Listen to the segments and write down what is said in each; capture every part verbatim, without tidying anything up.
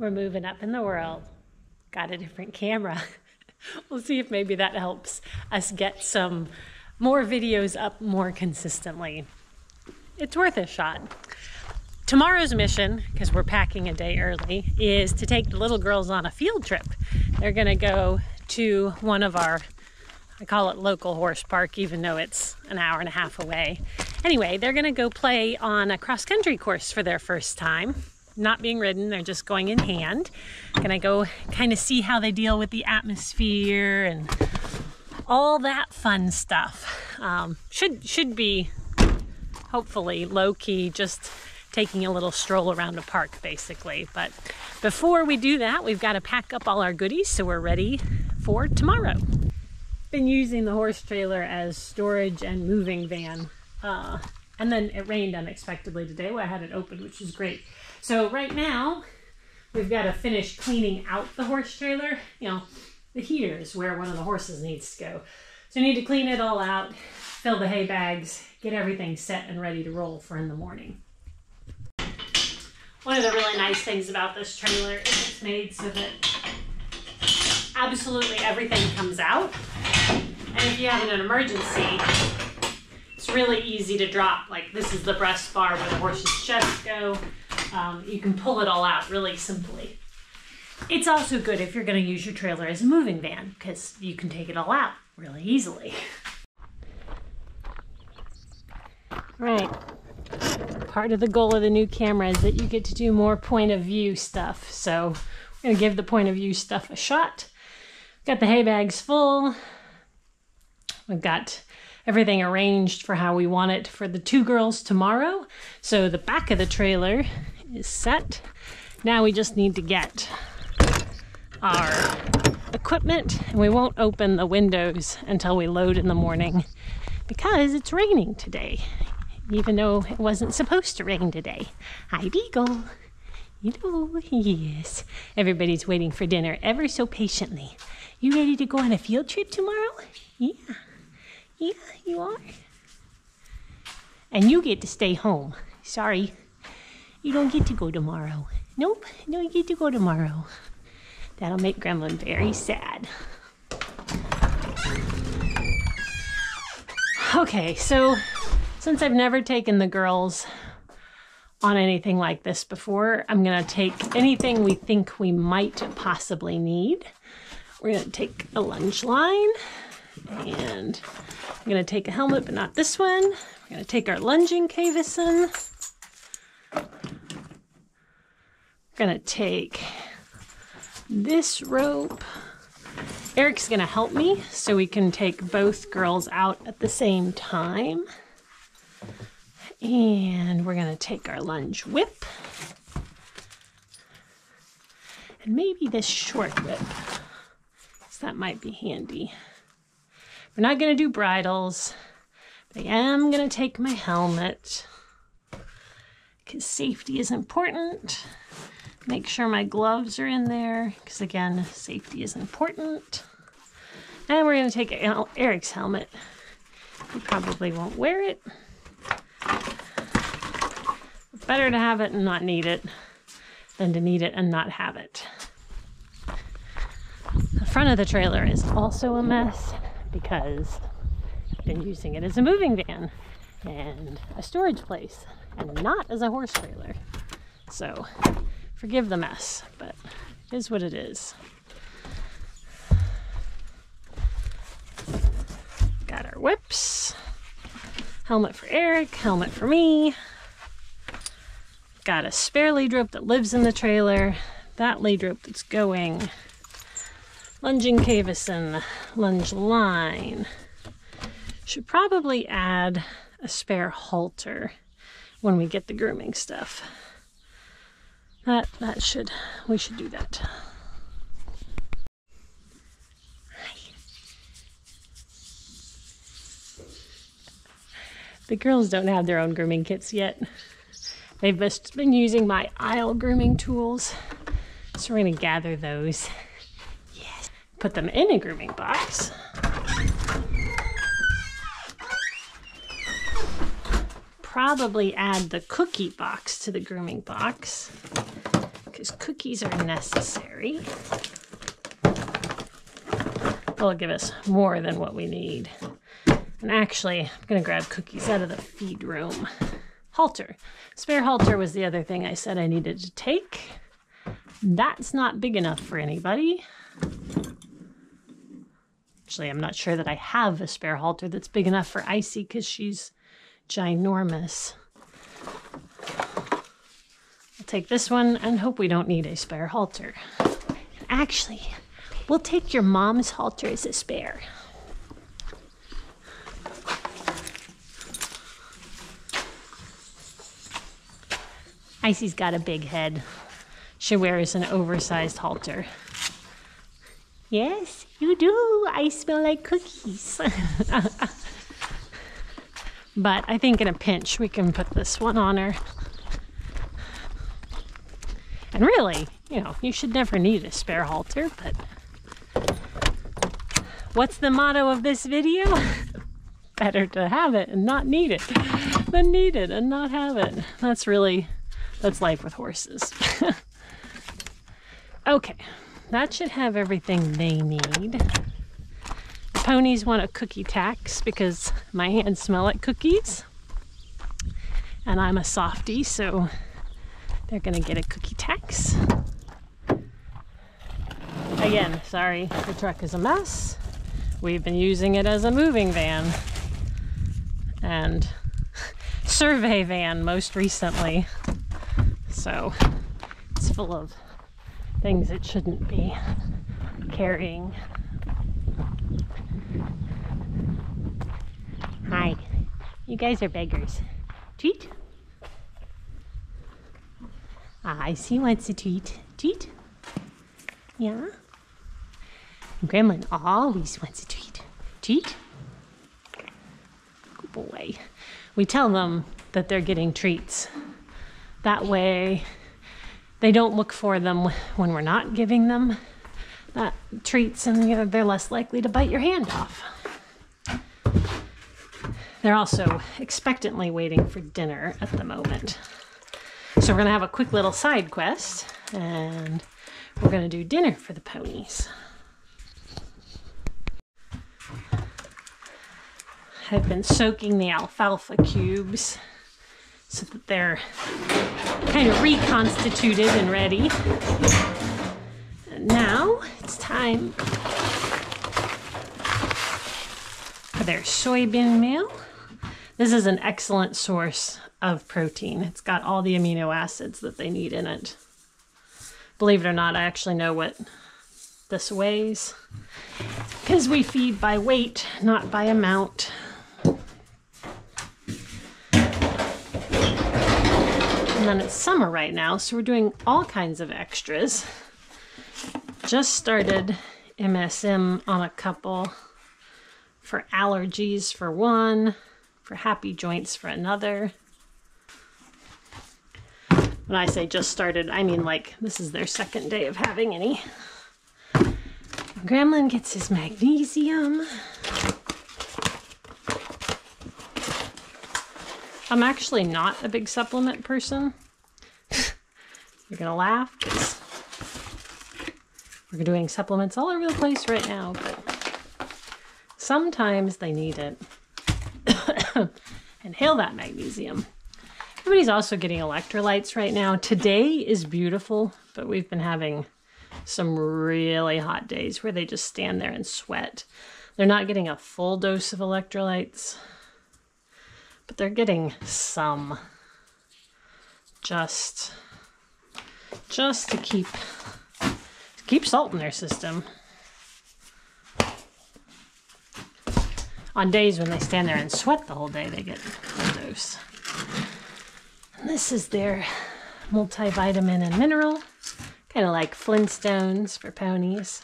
We're moving up in the world. Got a different camera. We'll see if maybe that helps us get some more videos up more consistently. It's worth a shot. Tomorrow's mission, because we're packing a day early, is to take the little girls on a field trip. They're gonna go to one of our, I call it local horse park, even though it's an hour and a half away. Anyway, they're gonna go play on a cross-country course for their first time. Not being ridden, they're just going in hand. Gonna go kind of see how they deal with the atmosphere and all that fun stuff. Um, should, should be, hopefully, low-key, just taking a little stroll around the park basically. But before we do that, we've got to pack up all our goodies so we're ready for tomorrow. Been using the horse trailer as storage and moving van. Uh, and then it rained unexpectedly today. Well, I had it open, which is great. So right now we've got to finish cleaning out the horse trailer. You know, the heater is where one of the horses needs to go. So you need to clean it all out, fill the hay bags, get everything set and ready to roll for in the morning. One of the really nice things about this trailer is it's made so that absolutely everything comes out. And if you have an emergency, it's really easy to drop. Like, this is the breast bar where the horse's chest go. Um, you can pull it all out really simply. It's also good if you're going to use your trailer as a moving van because you can take it all out really easily. Right. Part of the goal of the new camera is that you get to do more point of view stuff. So we're going to give the point of view stuff a shot. Got the hay bags full. We've got everything arranged for how we want it for the two girls tomorrow. So the back of the trailer is set. Now we just need to get our equipment, and we won't open the windows until we load in the morning because it's raining today. Even though it wasn't supposed to rain today. Hi, Beagle. You know, yes. Everybody's waiting for dinner ever so patiently. You ready to go on a field trip tomorrow? Yeah. Yeah, you are. And you get to stay home. Sorry. You don't get to go tomorrow. Nope, no, you get to go tomorrow. That'll make Gremlin very sad. Okay, so since I've never taken the girls on anything like this before, I'm gonna take anything we think we might possibly need. We're gonna take a lunge line, and I'm gonna take a helmet, but not this one. We're gonna take our lunging cavesson. We're gonna take this rope. Eric's gonna help me so we can take both girls out at the same time. And we're gonna take our lunge whip. And maybe this short whip, so that might be handy. We're not gonna do bridles, but I am gonna take my helmet because safety is important. Make sure my gloves are in there because, again, safety is important. And we're gonna take Eric's helmet. He probably won't wear it. Better to have it and not need it than to need it and not have it. The front of the trailer is also a mess because I've been using it as a moving van and a storage place and not as a horse trailer. So forgive the mess, but it is what it is. Got our whips. Helmet for Eric, helmet for me. Got a spare lead rope that lives in the trailer, that lead rope that's going, lunging cavesson, lunge line. Should probably add a spare halter when we get the grooming stuff. That, that should, we should do that. Hi. The girls don't have their own grooming kits yet. They've just been using my aisle grooming tools. So we're gonna gather those. Yes. Put them in a grooming box. Probably add the cookie box to the grooming box. because cookies are necessary. That'll give us more than what we need. And actually, I'm gonna grab cookies out of the feed room. Halter. Spare halter was the other thing I said I needed to take. That's not big enough for anybody. Actually, I'm not sure that I have a spare halter that's big enough for Icy because she's ginormous. I'll take this one and hope we don't need a spare halter. Actually, we'll take your mom's halter as a spare. Icy's got a big head. She wears an oversized halter. Yes, you do. I smell like cookies. But I think in a pinch, we can put this one on her. And really, you know, you should never need a spare halter, but what's the motto of this video? Better to have it and not need it than need it and not have it. That's really, that's life with horses. Okay, that should have everything they need. The ponies want a cookie tax because my hands smell like cookies. And I'm a softie, so they're gonna get a cookie tax. Again, sorry, the truck is a mess. We've been using it as a moving van and survey van most recently. So it's full of things it shouldn't be carrying. Hi, you guys are beggars. Treat? Ah, I see, wants a treat. Treat? Yeah? Gremlin always wants a treat. Treat? Good boy. We tell them that they're getting treats. That way they don't look for them when we're not giving them that treats, and you know, they're less likely to bite your hand off. They're also expectantly waiting for dinner at the moment. So we're gonna have a quick little side quest and we're gonna do dinner for the ponies. I've been soaking the alfalfa cubes so that they're kind of reconstituted and ready. And now it's time for their soybean meal. This is an excellent source of protein. It's got all the amino acids that they need in it. Believe it or not, I actually know what this weighs because we feed by weight, not by amount. And then it's summer right now, so we're doing all kinds of extras. Just started M S M on a couple for allergies for one, for happy joints for another. When I say just started, I mean like this is their second day of having any. Gremlin gets his magnesium. I'm actually not a big supplement person. You're gonna laugh because we're doing supplements all over the place right now, but sometimes they need it. Inhale that magnesium. Everybody's also getting electrolytes right now. Today is beautiful, but we've been having some really hot days where they just stand there and sweat. They're not getting a full dose of electrolytes, but they're getting some just, just to keep, to keep salt in their system. On days when they stand there and sweat the whole day, they get a dose. And this is their multivitamin and mineral, kind of like Flintstones for ponies.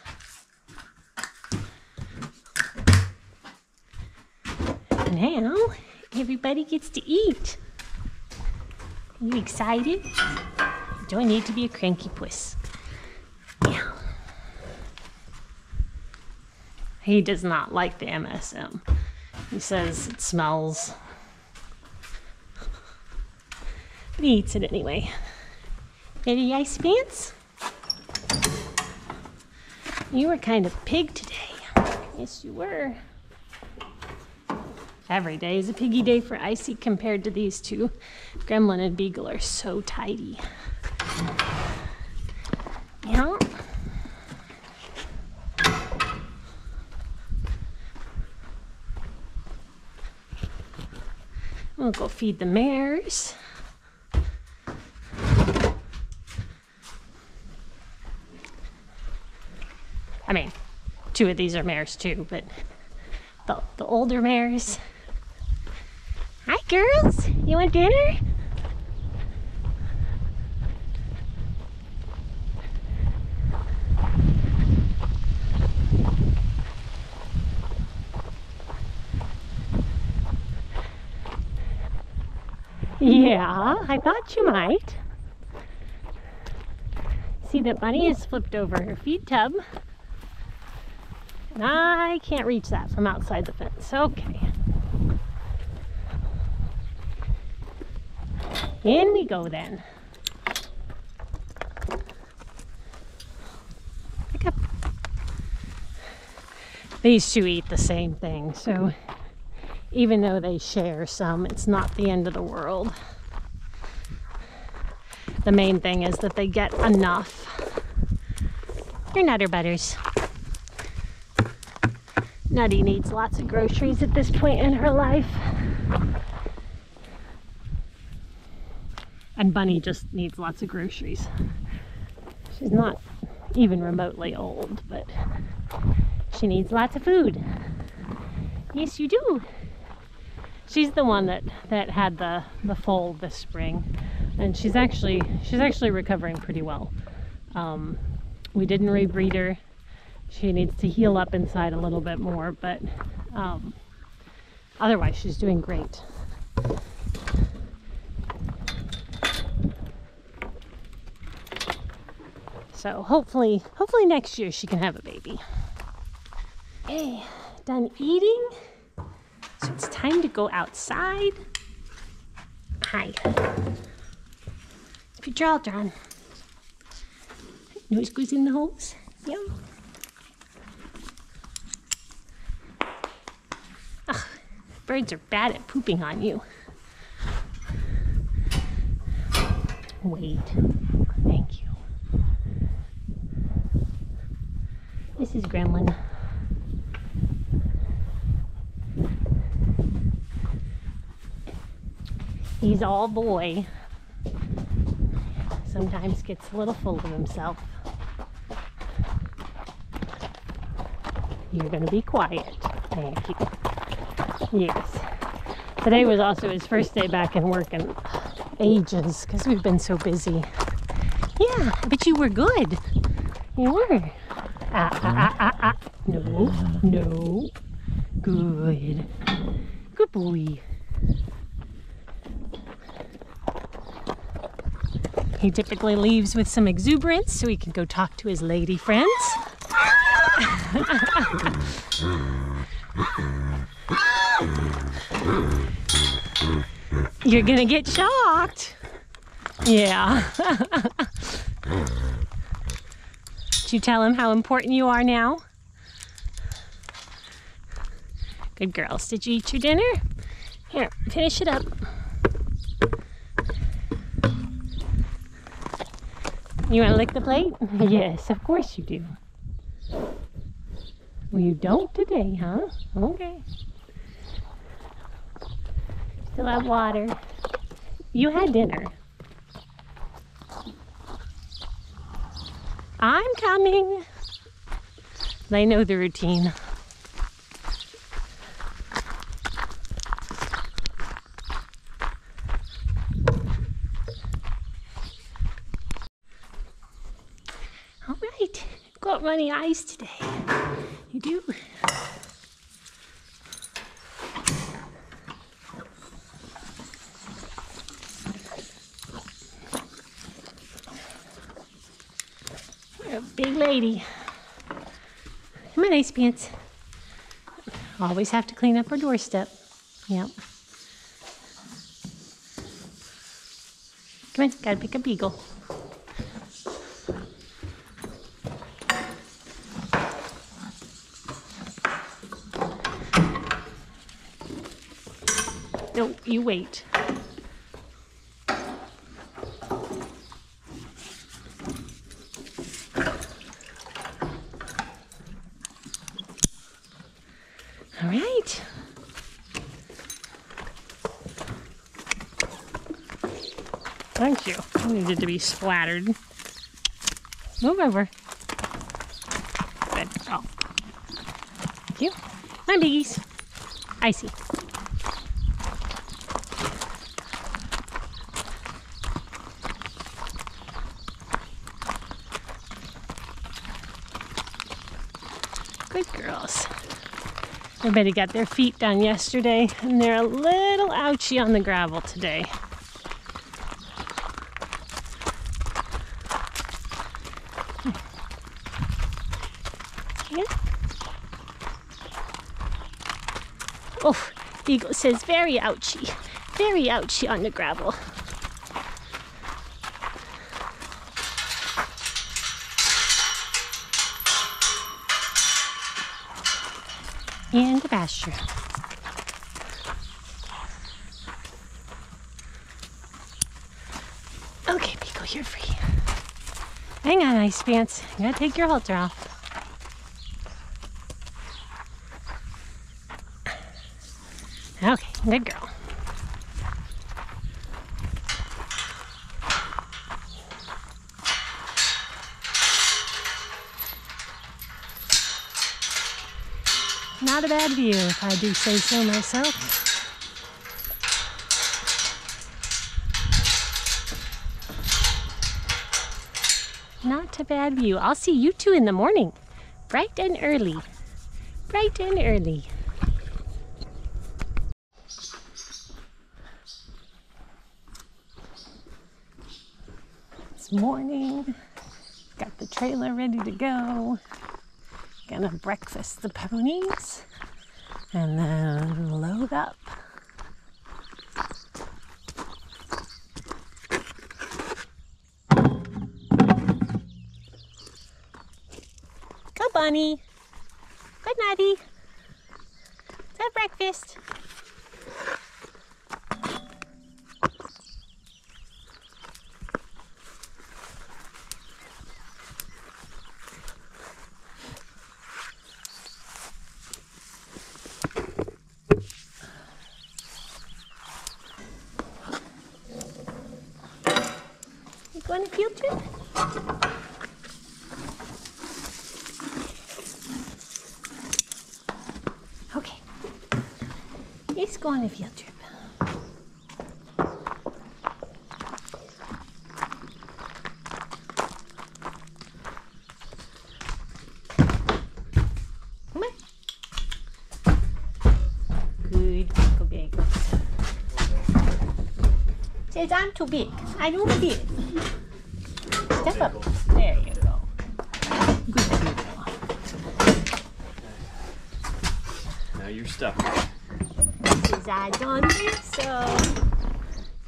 And now, everybody gets to eat. Are you excited? You don't need to be a cranky puss. Yeah. He does not like the M S M. He says it smells. But he eats it anyway. Betty Ice Pants? You were kind of pig today. Yes, you were. Every day is a piggy day for Icy compared to these two. Gremlin and Beagle are so tidy. Yeah. We'll go feed the mares. I mean, two of these are mares too, but the, the older mares. Hi girls, you want dinner? Yeah, I thought you might. See that bunny has flipped over her feed tub. And I can't reach that from outside the fence. Okay. In we go then. Pick up. These two eat the same thing, so even though they share some, it's not the end of the world. The main thing is that they get enough. They're Nutter Butters. Nutty needs lots of groceries at this point in her life. And Bunny just needs lots of groceries. She's not even remotely old, but she needs lots of food. Yes, you do. She's the one that, that had the, the foal this spring, and she's actually she's actually recovering pretty well. Um, we didn't rebreed her. She needs to heal up inside a little bit more, but um, otherwise she's doing great. So hopefully, hopefully next year she can have a baby. Hey, done eating? So it's time to go outside. Hi. Put your halter on. Nose goes in the holes. Yum. Ugh, birds are bad at pooping on you. Wait. Thank you. This is Gremlin. He's all boy. Sometimes gets a little full of himself. You're gonna be quiet. Thank you. Yes. Today was also his first day back in work in ages because we've been so busy. Yeah, I bet you were good. You were. Ah, ah, ah, ah, ah. No, no. Good. Good boy. He typically leaves with some exuberance so he can go talk to his lady friends. You're gonna get shocked. Yeah. Did you tell him how important you are now? Good girls, did you eat your dinner? Here, finish it up. You want to lick the plate? Yes, of course you do. Well, you don't today, huh? Okay. Still have water. You had dinner. I'm coming. They know the routine. Got runny eyes today. You do. You're a big lady. Come on, Ice Pants. Always have to clean up our doorstep. Yep. Come on, gotta pick a beagle. No, you wait. All right. Thank you. I need it to be splattered. Move over. Good. Oh. Thank you. My biggies. I see. Good girls. Everybody got their feet done yesterday, and they're a little ouchy on the gravel today. Oh, Eagle says very ouchy, very ouchy on the gravel. And the pasture. Okay, Pico, you're free. Hang on, Ice Pants. You gotta take your halter off. Okay, good girl. Not a bad view, if I do say so myself. Not a bad view. I'll see you two in the morning. Bright and early. Bright and early. Morning. Got the trailer ready to go. Gonna breakfast the ponies and then load up. Go Bunny. Good Natty. Let's have breakfast. On a field trip? Okay. Let's go on a field trip. Come on. Good, go big. Says I'm too big. I don't fit. Step up. There you go. Good girl. Now you're stuck. Because I don't think so.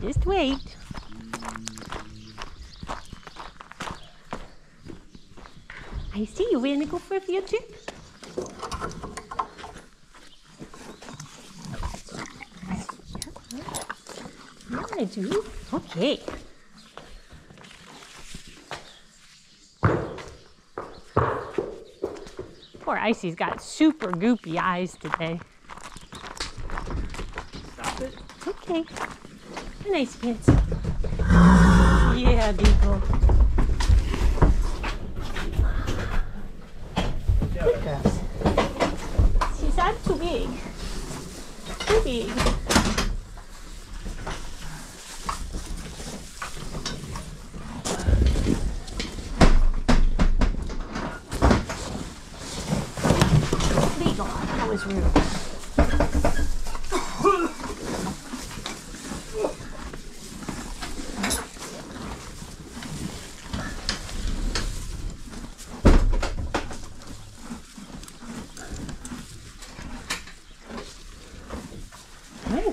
Just wait. I see you. We're going to go for a field trip. Yeah, I do. Okay. Poor Icy's got super goopy eyes today. Stop it. Okay. Nice kids. Yeah, people. Good girls. She's not too big. Too big.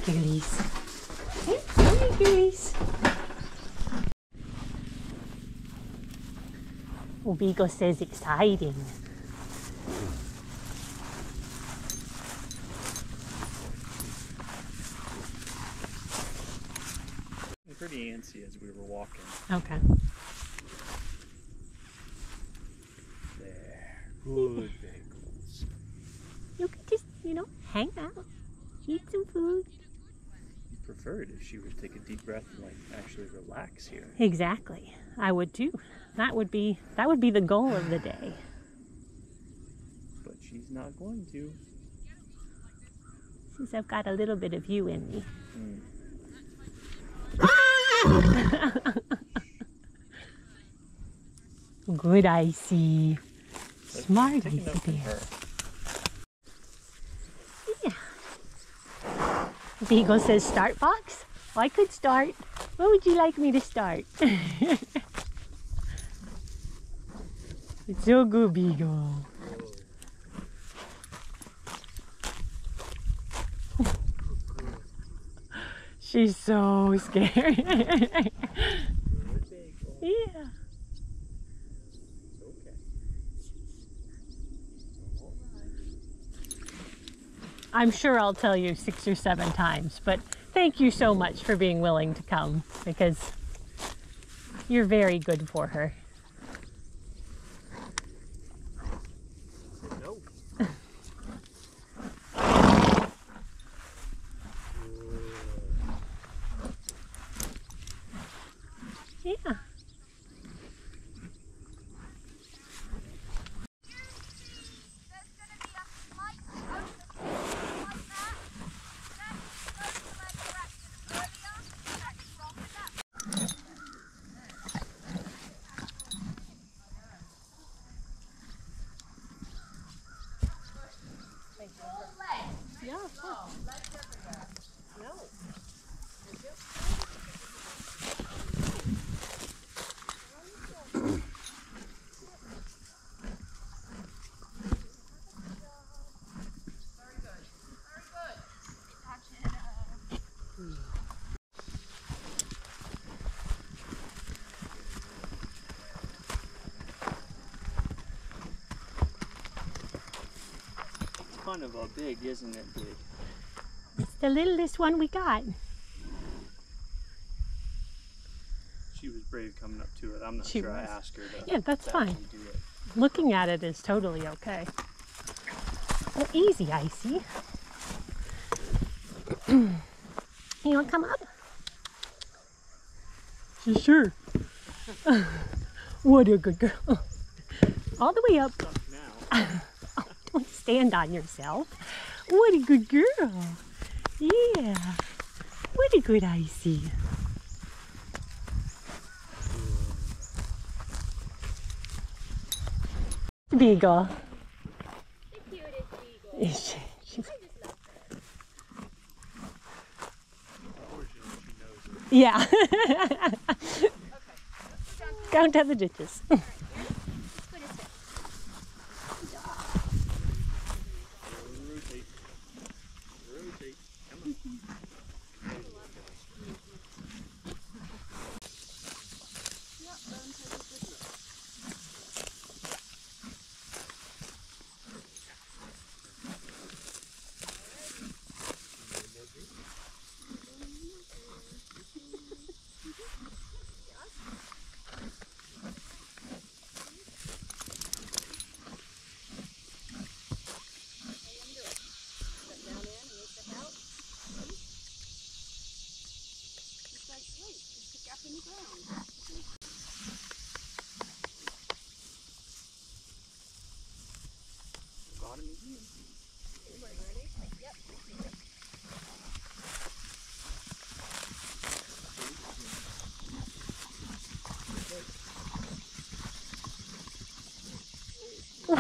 Girlies. Hey, hey, girlies. Oh, Beagle says exciting. see as we were walking. Okay. There. Good bagels. You could just, you know, hang out, eat some food. You prefer it if she would take a deep breath and like actually relax here. Exactly. I would too. That would be that would be the goal of the day. But she's not going to. Since I've got a little bit of you in me. Mm. Good icy. Smart icy bear. Yeah. Beagle says start box. I could start. What would you like me to start? It's so good, Beagle. She's so scared. Yeah. I'm sure I'll tell you six or seven times, but thank you so much for being willing to come because you're very good for her. Yeah. Kind of a big, isn't it, big? It's the littlest one we got. She was brave coming up to it. I'm not she sure was. I asked her to. Yeah, that's that fine. Do it. Looking at it is totally okay. Well, easy, Icy. You want to come up? She's sure. What a good girl. All the way up. Now. Stand on yourself. What a good girl. Yeah. What a good Icy. Beagle. The cutest beagle. Is she? She's... I just love her. Unfortunately, she knows it. Yeah. Okay. Down to the ditches.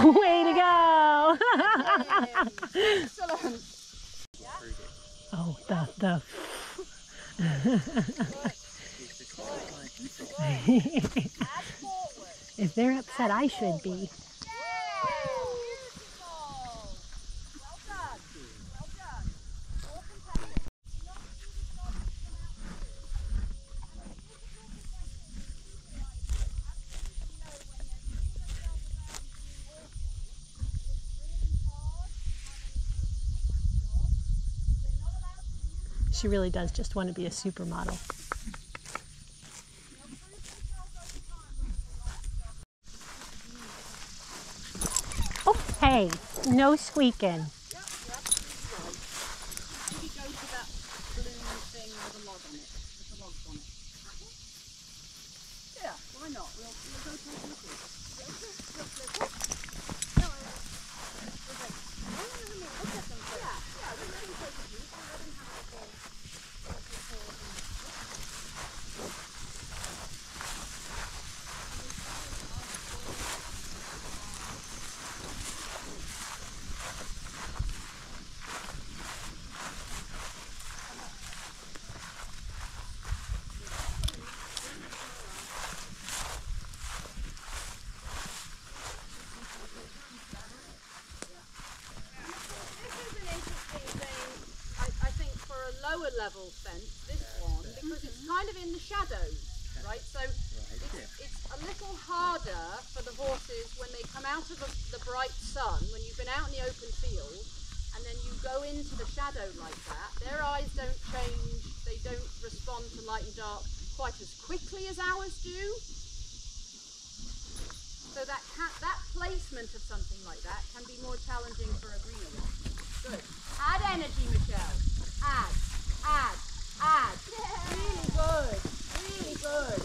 Way to go! Oh, the, the. If they're upset, I should be. She really does just want to be a supermodel. Hey, no squeaking. Yep, yep. Did you go to that blue thing with a log on it? With a log on it? Yeah, why not? We'll, we'll go to it. Level fence, this one, because it's kind of in the shadows, right? So it's, it's a little harder for the horses when they come out of the, the bright sun, when you've been out in the open field, and then you go into the shadow like that. Their eyes don't change, they don't respond to light and dark quite as quickly as ours do. So that, can, that placement of something like that can be more challenging for a greener one. Good. Add energy, Michelle. Add. Add, add. Yeah. Really good, really good.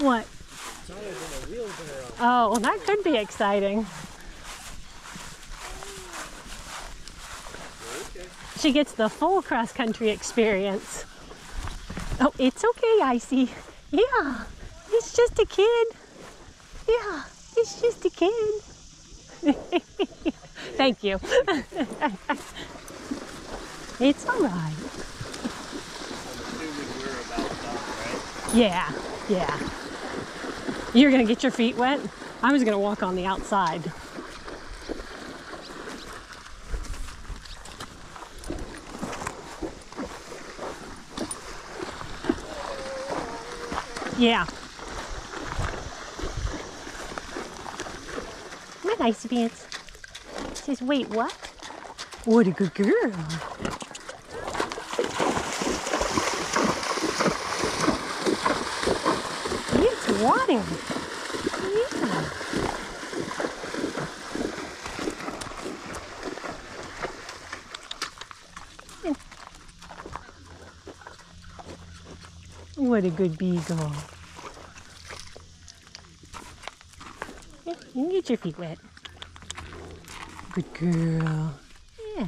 What? It's always in a wheelbarrow. Oh, well, that could be exciting. Okay. She gets the full cross-country experience. Oh, it's okay, Icy. Yeah, it's just a kid. Yeah, it's just a kid. Thank you. It's all right. I'm assuming we're about done, right? Yeah, yeah. You're going to get your feet wet? I'm just going to walk on the outside. Yeah. My nice pants. Says, wait, what? What a good girl. Water. Yeah. What a good beagle. Yeah, you can get your feet wet. Good girl. Yeah.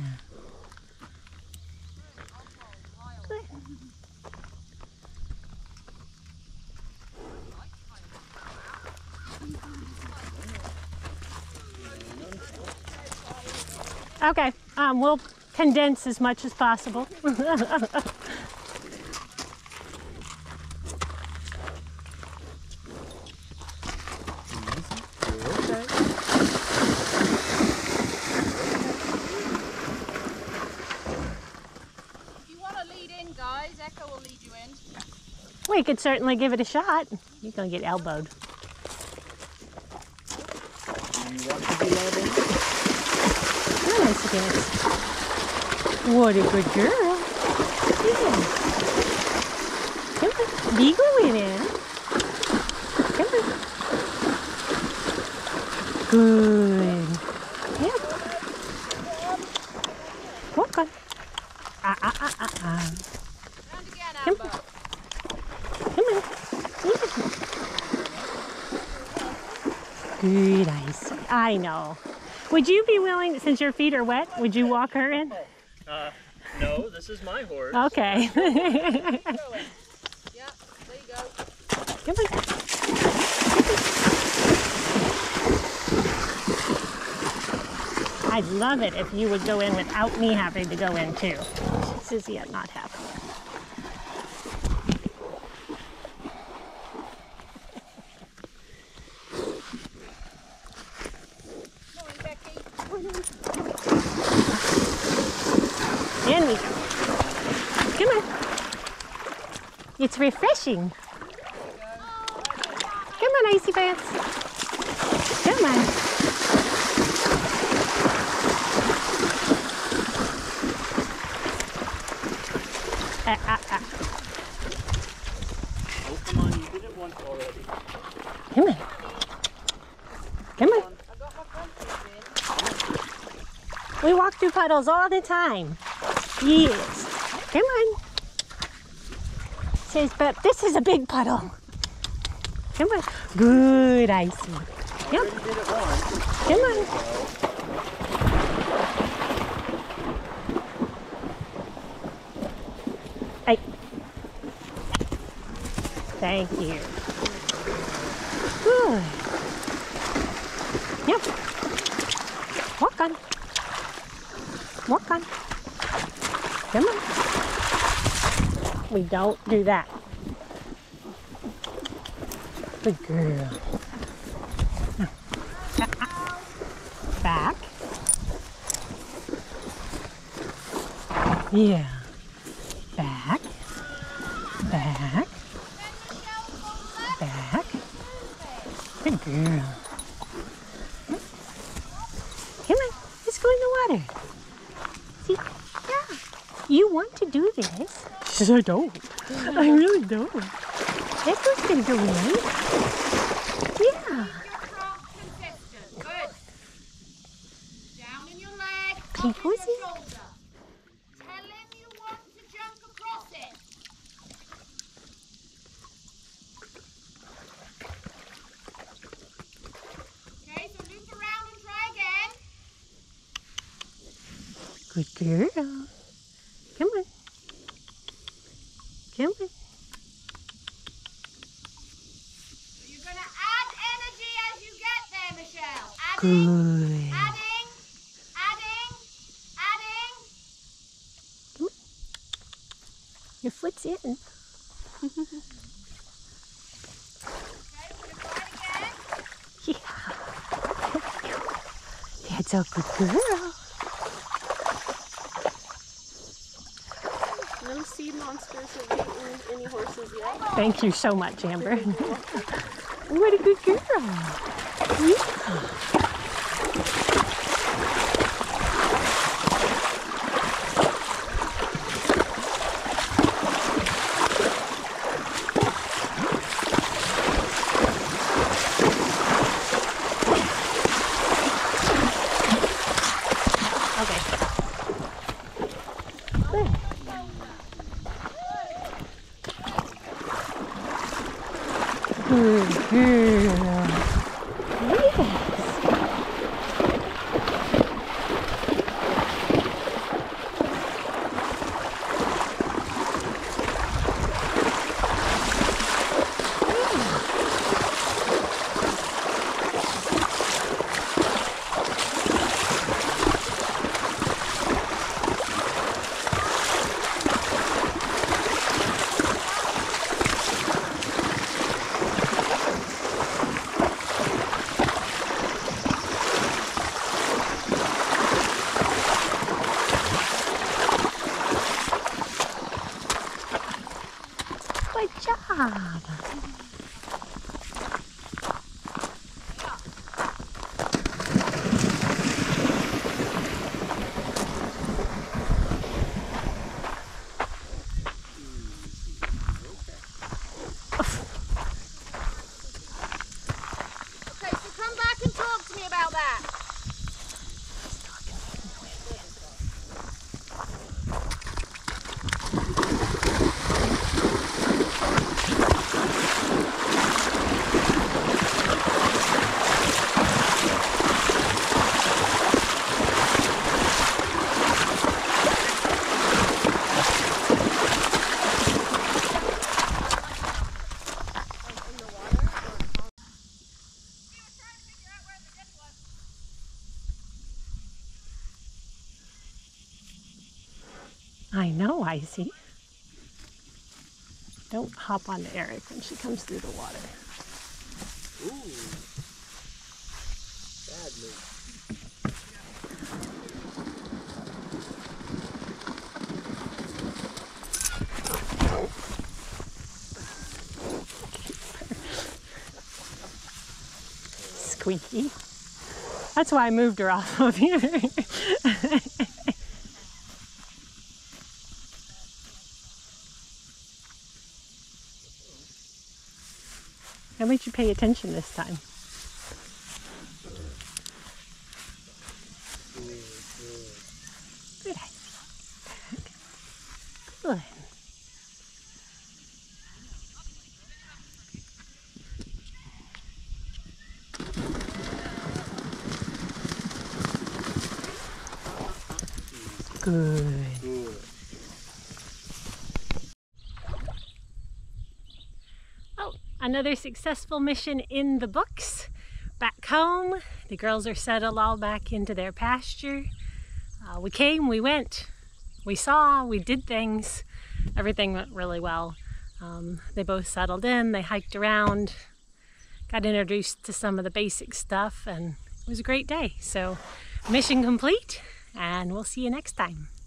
Okay, um, we'll condense as much as possible. If you want to lead in, guys, Echo will lead you in. We could certainly give it a shot. You're going to get elbowed. You want to be led in? What a good girl. Yeah. Come on. Beagle it in. Come on. Good. Yeah. Walk on. Ah, ah, ah, ah, ah. Round again, Amber. Come on. Come on. Yeah. Good eyes. I know. Would you be willing, since your feet are wet, would you walk her in? Uh, no, this is my horse. Okay. Yeah, there you go. Come on. I'd love it if you would go in without me having to go in too. This is yet not happening. It's refreshing. Come on, Icy Pants. Come on. Uh, uh, uh. Oh, come on, you did it once already. Come on. Come on. We walk through puddles all the time. Yes. Come on. Says, but this is a big puddle. Come on. Good, Icy. Yep. Come on. I. Thank you. Good. Yep. Walk on. Walk on. Come on. We don't do that. Good girl. Back. Yeah. Back. Back. Back. Good girl. Come on, let's go in the water. See? Yeah. You want to do this? Because I don't. I really don't. This has been doing it. Yeah. Keep your good. Down in your leg. Keep your shoulder. Tell him you want to jump across it. Okay, so loop around and try again. Good girl. Come on. Come on. Good. Adding, adding, adding. Come on. Your foot's in. Okay, we're gonna try it again. Yeah. That's a good girl. No sea monsters have eaten any horses yet. Thank you so much, Amber. What a good girl. Yeah. Good girl. I know, Icy. Don't hop on to Eric when she comes through the water. Ooh. Bad move. squeaky. That's why I moved her off of here. At least you pay attention this time. Good idea. Good. Good. Good. Oh, another successful mission in the books. Back home, the girls are settled all back into their pasture. Uh, we came, we went, we saw, we did things. Everything went really well. Um, they both settled in, they hiked around, got introduced to some of the basic stuff, and it was a great day. So, mission complete. And we'll see you next time.